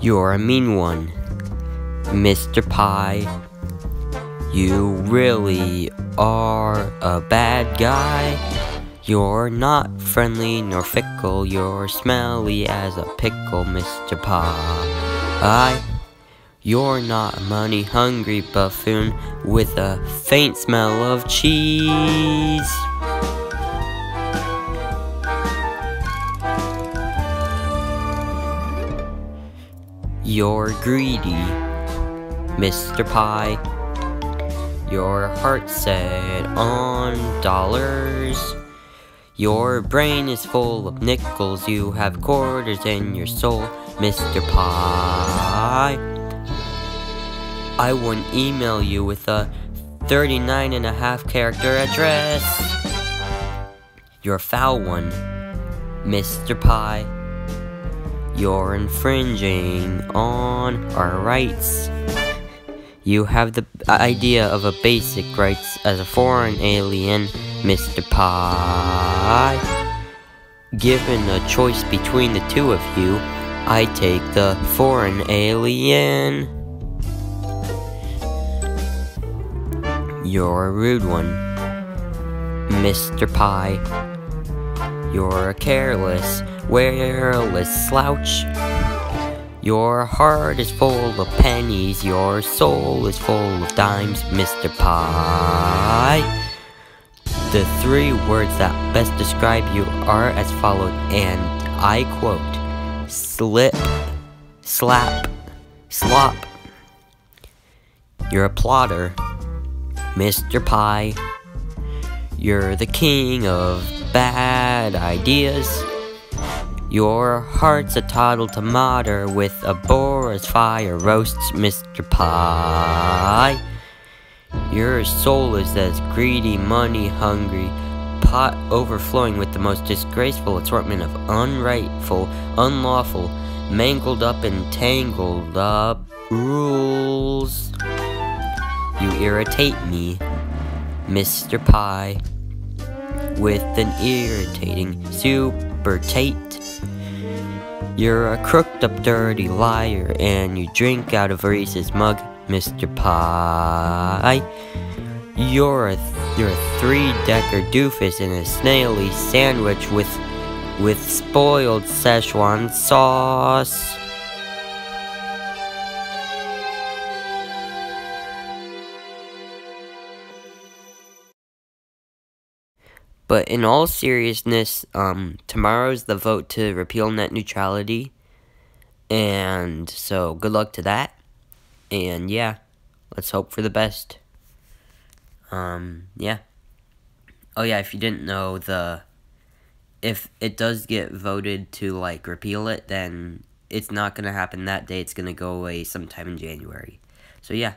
You're a mean one, Mr. Pai. You really are a bad guy. You're not friendly nor fickle. You're smelly as a pickle, Mr. Pai. You're not a money-hungry buffoon with a faint smell of cheese. You're greedy, Mr. Pai. Your heart's set on dollars. Your brain is full of nickels. You have quarters in your soul, Mr. Pai. I wouldn't email you with a 39.5 character address. You're a foul one, Mr. Pai. You're infringing on our rights. You have the idea of a basic rights as a foreign alien, Mr. Pai. Given a choice between the two of you, I take the foreign alien. You're a rude one, Mr. Pai. You're a careless, careless slouch. Your heart is full of pennies. Your soul is full of dimes, Mr. Pai. The three words that best describe you are as followed, and I quote: slip, slap, slop. You're a plotter, Mr. Pai. You're the king of bad ideas. Your heart's a toddle tomato with a boar's fire roasts, Mr. Pai. Your soul is as greedy, money-hungry, pot overflowing with the most disgraceful assortment of unrightful, unlawful, mangled up and tangled up rules. You irritate me, Mr. Pai, with an irritating super tate. You're a crooked up dirty liar, and you drink out of Reese's mug, Mr. Pai. You're a three-decker doofus in a snaily sandwich with spoiled Szechuan sauce. But in all seriousness, tomorrow's the vote to repeal net neutrality. And so good luck to that. And yeah, let's hope for the best. Yeah. Oh yeah, if you didn't know, if it does get voted to like repeal it, then it's not going to happen that day. It's going to go away sometime in January. So yeah.